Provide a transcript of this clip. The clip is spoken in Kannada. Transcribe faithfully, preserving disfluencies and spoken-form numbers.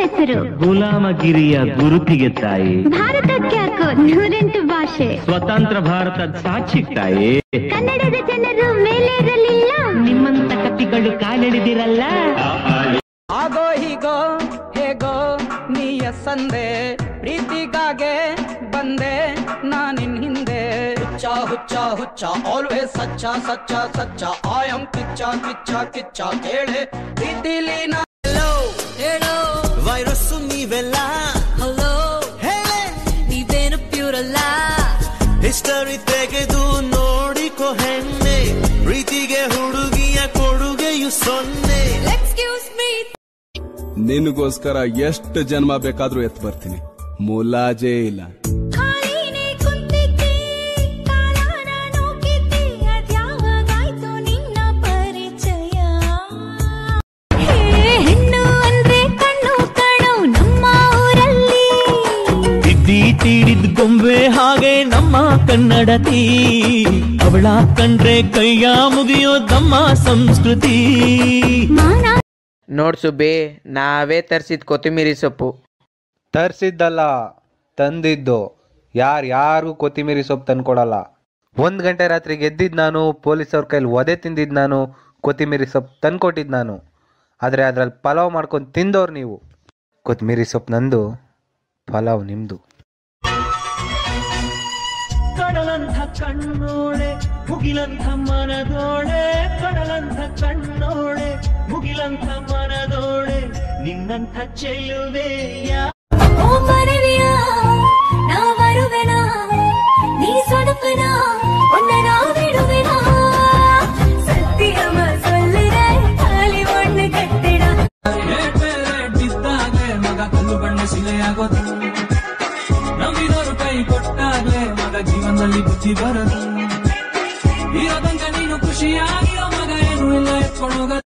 ಹೆಸರು ಗುಲಾಮಗಿರಿಯ ಗುರುತಿಗೆ ತಾಯಿ. ಭಾರತಕ್ಕೆ ಯಾಕೋ ನೂರೆಂಟು ಭಾಷೆ, ಸ್ವತಂತ್ರ ಭಾರತದ ಸಾಕ್ಷಿ ತಾಯಿ. ಕನ್ನಡದ ಜನರು ಮೇಲೇರಲಿಲ್ಲ, ನಿಮ್ಮಂತ ಕತ್ತಿಗಳು ಕಾಲೆಳೆದಿರಲ್ಲ. ಆಗೋ ಹೀಗೋ ಹೇಗೋ ನೀಯ ಸಂದೆ, ಪ್ರೀತಿಗಾಗೆ ಬಂದೆ ನಾನಿನ್ ಹಿಂದೆ. ಹುಚ್ಚಾ ಹುಚ್ಚಾ ಹುಚ್ಚಾ ಆಲ್ವೇಸ್ ಸಚ್ಚಾ ಸಚ್ಚಾ ಸಚ್ಚಾ, ಆಯಂ ಕಿಚ್ಚಾ ಕಿಚ್ಚಾ ಕಿಚ್ಚಾ ಕೇಳೆ ಪ್ರೀತಿಲಿ ನಾ. Hello, virus nivella. Hello, hele niven purella. History tegedu nodiko henne, preetige hudugiya kodugeyu sonne. Excuse me. Ninigoskara eshtu janma bekadru ettu bartini, mulaje illa. Kaaline kuntitti kaalana nokitti, adyavagaito ninna parichaya. ತೀರಿದ ಗೊಂಬೆ ಹಾಗೆ ನಮ್ಮ ಕನ್ನಡತಿ, ಅವಳ ಕಂಡ್ರೆ ಕೈಯ ಮುಗಿಯೋ ನಮ್ಮ ಸಂಸ್ಕೃತಿ. ನೋಡ್ ಸುಬ್ಬಿ, ನಾವೇ ತರಿಸಿದ ಕೊತ್ತಿಮೀರಿ ಸೊಪ್ಪು. ತರಿಸಿದ್ದಲ್ಲ, ತಂದಿದ್ದು. ಯಾರು ಯಾರು ಕೊತ್ತಿಮೀರಿ ಸೊಪ್ಪು ತಂದ್ಕೊಡಲ್ಲ. ಒಂದ್ ಗಂಟೆ ರಾತ್ರಿ ಗೆದ್ದಿದ್ ನಾನು, ಪೊಲೀಸವ್ರ ಕೈಲಿ ಒದೆ ತಿಂದಿದ್ ನಾನು, ಕೊತ್ತಿಮೀರಿ ಸೊಪ್ಪು ತಂದ್ಕೊಟ್ಟಿದ್ ನಾನು. ಆದ್ರೆ ಅದ್ರಲ್ಲಿ ಪಲಾವ್ ಮಾಡ್ಕೊಂಡು ತಿಂದವ್ರು ನೀವು. ಕೊತ್ತಿಮೀರಿ ಸೊಪ್ಪು ನಂದು, ಪಲಾವ್ ನಿಮ್ದು. ಕಡಲಂಥ ಕಣ್ಣೋಳೆ ಮುಗಿಲಂಥ ಮನದೋಳೆ, ಕಡಲಂಥ ಕಣ್ಣೋಳೆ ಮುಗಿಲಂಥ ಮನದೋಳೆ, ನಿನ್ನಂಥ ಚೆಲುವೆಯ ಮಗ ಕಲ್ಲು ಬಣ್ಣ ಶಿಲೆಯಾಗೋದು, ನಂಬಿದವರು ಕೈ ಕೊಟ್ಟಾಗ್ಲೆ ಮಗ ಜೀವನದಲ್ಲಿ ಬುದ್ಧಿ ಬರದು. ಇರೋದಂಗ ನೀನು ಖುಷಿಯಾಗಿರೋ ಮಗ ಏನು ಇಲ್ಲ ಎತ್ಕೊಂಡೋಗ.